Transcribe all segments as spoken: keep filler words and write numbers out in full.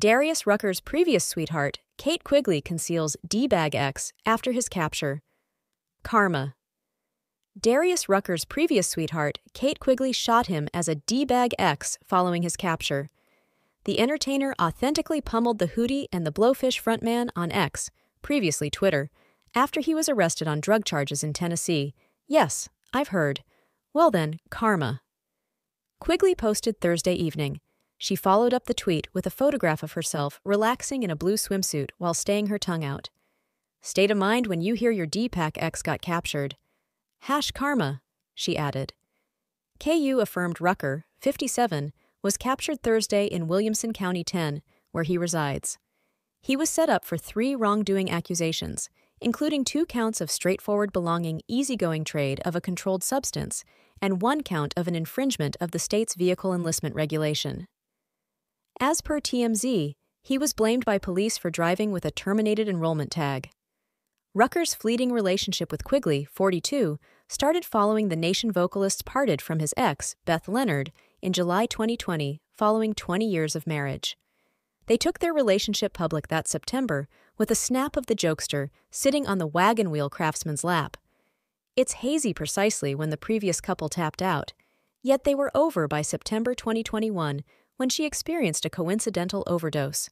Darius Rucker's previous sweetheart, Kate Quigley, conceals D-bag ex after his capture. Karma. Darius Rucker's previous sweetheart, Kate Quigley, shot him as a D-bag ex following his capture. The entertainer authentically pummeled the Hootie and the Blowfish frontman on X, previously Twitter, after he was arrested on drug charges in Tennessee. Yes, I've heard. Well then, karma. Quigley posted Thursday evening. She followed up the tweet with a photograph of herself relaxing in a blue swimsuit while staying her tongue out. State of mind when you hear your D-Pack ex got captured. Hash karma, she added. K U affirmed Rucker, fifty-seven, was captured Thursday in Williamson County, ten, where he resides. He was set up for three wrongdoing accusations, including two counts of straightforward belonging easygoing trade of a controlled substance and one count of an infringement of the state's vehicle enlistment regulation. As per T M Z, he was blamed by police for driving with a terminated enrollment tag. Rucker's fleeting relationship with Quigley, forty-two, started following the Nation vocalist's parted from his ex, Beth Leonard, in July twenty twenty, following twenty years of marriage. They took their relationship public that September with a snap of the jokester sitting on the wagon wheel craftsman's lap. It's hazy precisely when the previous couple tapped out, yet they were over by September twenty twenty-one when she experienced a coincidental overdose.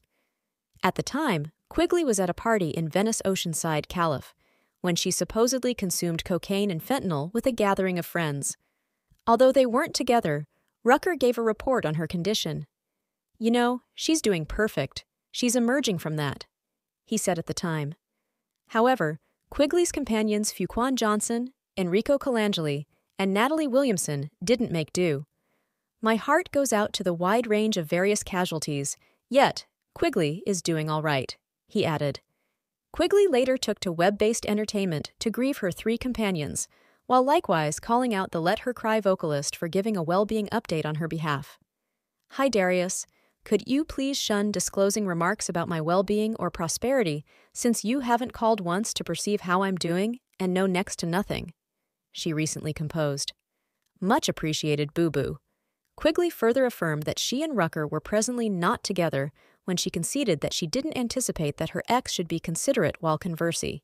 At the time, Quigley was at a party in Venice Oceanside, Calif, when she supposedly consumed cocaine and fentanyl with a gathering of friends. Although they weren't together, Rucker gave a report on her condition. "You know, she's doing perfect. She's emerging from that," he said at the time. However, Quigley's companions Fuquan Johnson, Enrico Colangeli, and Natalie Williamson didn't make do. My heart goes out to the wide range of various casualties, yet Quigley is doing all right, he added. Quigley later took to web-based entertainment to grieve her three companions, while likewise calling out the Let Her Cry vocalist for giving a well-being update on her behalf. Hi Darius, could you please shun disclosing remarks about my well-being or prosperity since you haven't called once to perceive how I'm doing and know next to nothing? She recently composed. Much appreciated, boo-boo. Quigley further affirmed that she and Rucker were presently not together when she conceded that she didn't anticipate that her ex should be considerate while conversing.